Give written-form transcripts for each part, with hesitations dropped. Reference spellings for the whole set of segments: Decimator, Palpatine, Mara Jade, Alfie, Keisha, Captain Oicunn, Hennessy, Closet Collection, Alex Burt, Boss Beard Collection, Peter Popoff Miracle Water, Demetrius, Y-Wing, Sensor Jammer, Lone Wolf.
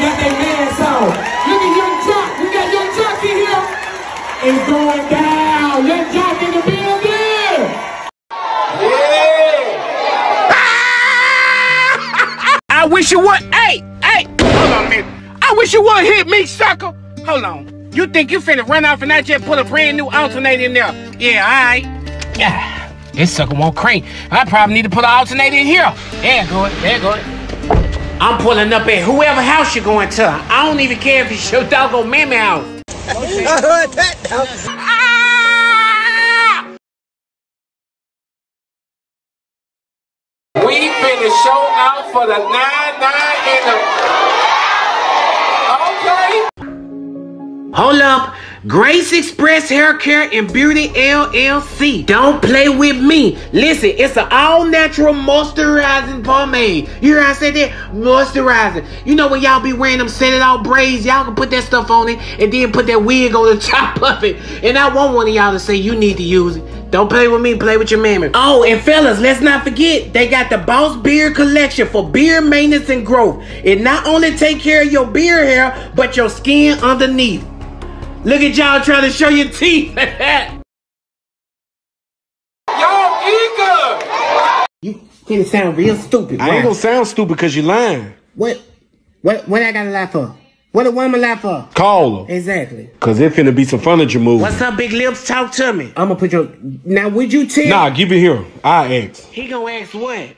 got their mask on. Look at Young Chuck. We got Young Chuck in here. It's going down. Young Chuck in the building. Yeah. Ah! I wish you would. Hey, hey. Hold on a minute. I wish you would hit me, sucker. Hold on. You think you finna run off and I just put a brand new alternator in there? Yeah, all right. Yeah. This sucker won't crank. I probably need to put an alternator in here. There it goes. There it goes. I'm pulling up at whoever house you're going to. I don't even care if it's your doggone mammy house. Okay. Ah! We finna show out for the 9-9 and the... Okay. Hold up. Grace Express Hair Care and Beauty LLC. Don't play with me. Listen, it's an all-natural moisturizing pomade. You hear I said that? Moisturizing. You know when y'all be wearing them set-it-all braids, y'all can put that stuff on it and then put that wig on the top of it. And I want one of y'all to say you need to use it. Don't play with me. Play with your mammy. Oh, and fellas, let's not forget, they got the Boss Beard Collection for beard maintenance and growth. It not only take care of your beard hair, but your skin underneath. Look at y'all trying to show your teeth. Y'all eager. You finna sound real stupid. I ain't gonna sound stupid because you lying. What I gotta lie for? What a woman lie for? Call her. Exactly. Cause it finna be some furniture moving. What's up, Big Lips? Talk to me. I'ma put your... Now, would you tell... Nah, give it here. I ask. He gonna ask what?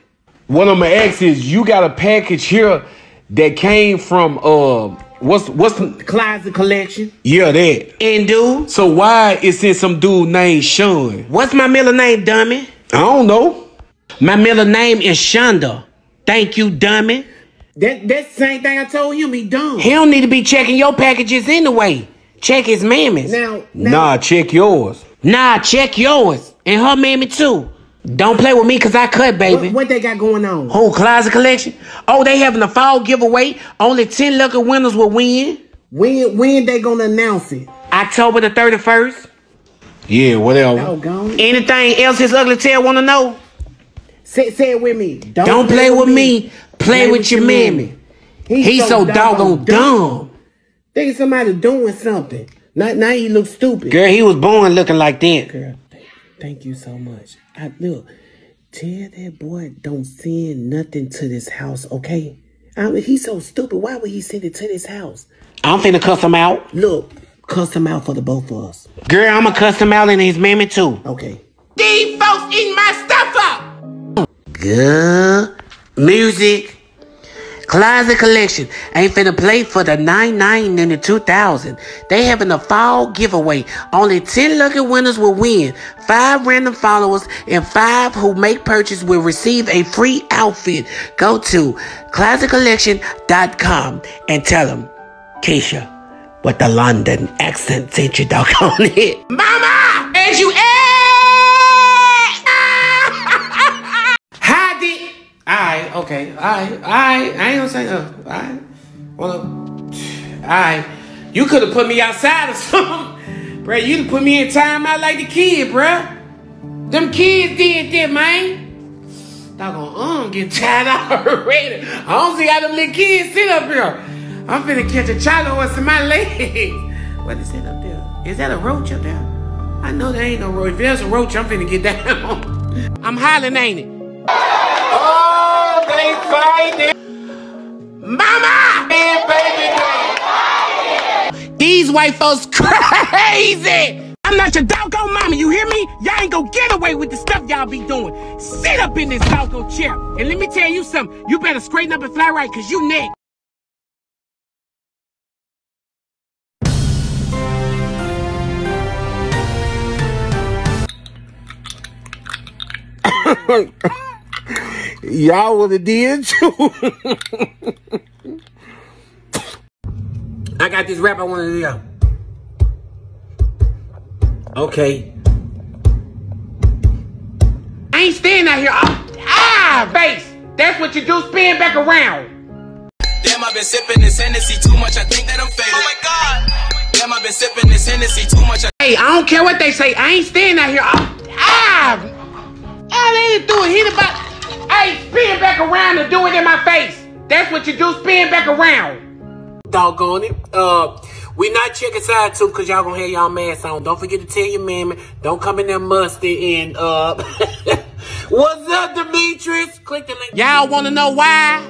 What I'ma ask is, you got a package here that came from, What's the Closet Collection? Yeah, that. And dude? So why it's in some dude named Sean? What's my middle name, dummy? I don't know. My middle name is Shonda. Thank you, dummy. That's the same thing I told you, be dumb. He don't need to be checking your packages anyway. Check his mammy's. Nah, check yours. Nah, check yours. And her mammy too. Don't play with me because I cut, baby. What they got going on? Whole Closet Collection? Oh, they having a fall giveaway. Only 10 lucky winners will win. When they gonna announce it? October the 31st. Yeah, whatever. Doggone. Anything else his ugly tail wanna know? Say it with me. Don't play with me. Play with your mammy. He's so doggone dumb. Think somebody doing something. Now he look stupid. Girl, he was born looking like that. Girl, thank you so much. Look, tell that boy don't send nothing to this house, okay? I mean, he's so stupid. Why would he send it to this house? I'm finna cuss him out. Look, cuss him out for the both of us. Girl, I'ma cuss him out and his mammy too. Okay. These folks eating my stuff up! Good music. Closet Collection ain't finna play for the 99 in the 2000. They having a fall giveaway. Only 10 lucky winners will win. 5 random followers and 5 who make purchase will receive a free outfit. Go to closetcollection.com and tell them Keisha with the London accent sent you doggone it. Mama! As you ass! Hide it! Alright, okay, alright, I ain't gonna say nothing. Alright, well, alright, you could've put me outside or something. Bruh, you done put me in time out like the kid, bruh. Them kids did that, man. Doggone, I'm getting tired out already. I don't see how them little kids sit up here. I'm finna catch a child horse in my legs. What is that up there? Is that a roach up there? I know there ain't no roach. If there's a roach, I'm finna get down. I'm hollering, ain't it? Oh, they fight it. Mama! Man, baby, these white folks crazy! I'm not your doggone mama, you hear me? Y'all ain't gonna get away with the stuff y'all be doing. Sit up in this doggone chair. And let me tell you something, you better straighten up and fly right, cause you next. Y'all would have did too. I got this rap I wanted to do. Okay. I ain't standing out here. Base. That's what you do. Spin back around. Damn, I've been sipping this Hennessy too much. I think that I'm faded. Oh my God. Damn, I've been sipping this Hennessy too much. Hey, I don't care what they say. I ain't standing out here. I ain't doing hit about. Hey, spin back around and do it in my face. That's what you do, spin back around. Doggone it. We not checking side two because y'all gonna have y'all masks on. Don't forget to tell your mammy. Don't come in there musty and What's up, Demetrius? Click the link. Y'all wanna know why?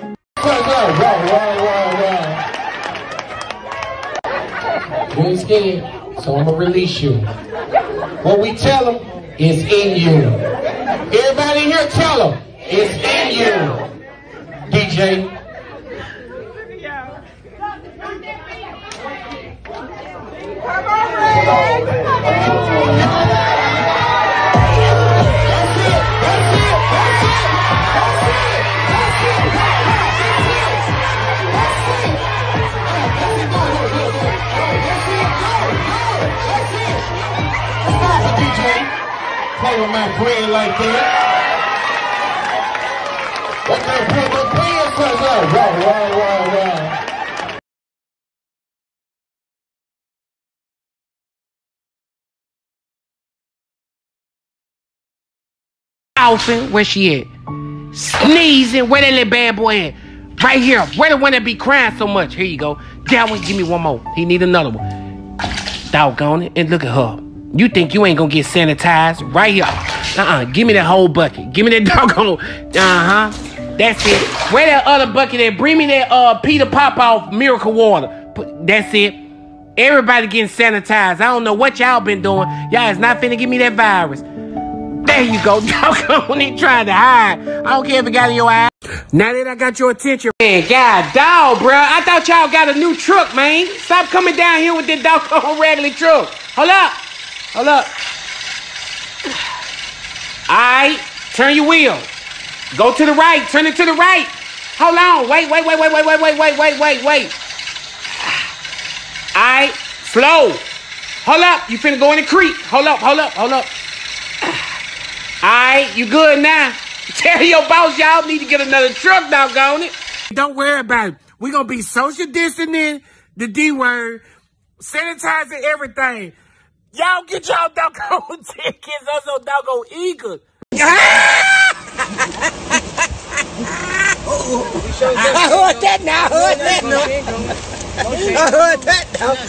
You ain't scared, so I'm gonna release you. What we tell them is in you. Everybody here tell them it's in you. DJ. My friend like that. What kind of people playing for us? Wow. Alfie, where she at? Sneezing, where that little bad boy at? Right here, where the one that be crying so much? Here you go. That one, give me one more. He need another one. Doggone it, and look at her. You think you ain't gonna get sanitized right here? Give me that whole bucket. Give me that doggone. That's it. Where that other bucket at? Bring me that Peter Popoff Miracle Water. That's it. Everybody getting sanitized. I don't know what y'all been doing. Y'all is not finna give me that virus. There you go. Doggone it, trying to hide. I don't care if it got in your eye. Now that I got your attention, man, god dog, bro. I thought y'all got a new truck, man. Stop coming down here with that doggone raggedy truck. Hold up. Hold up. Alright, turn your wheel. Go to the right. Turn it to the right. Hold on. Wait. Alright, slow. Hold up. You finna go in the creek. Hold up. Alright, you good now. Tell your boss y'all need to get another truck, doggone it. Don't worry about it. We're gonna be social distancing, the D word, sanitizing everything. Y'all get y'all doggone tickets. I'm so doggone eager. I heard that now. I heard that now.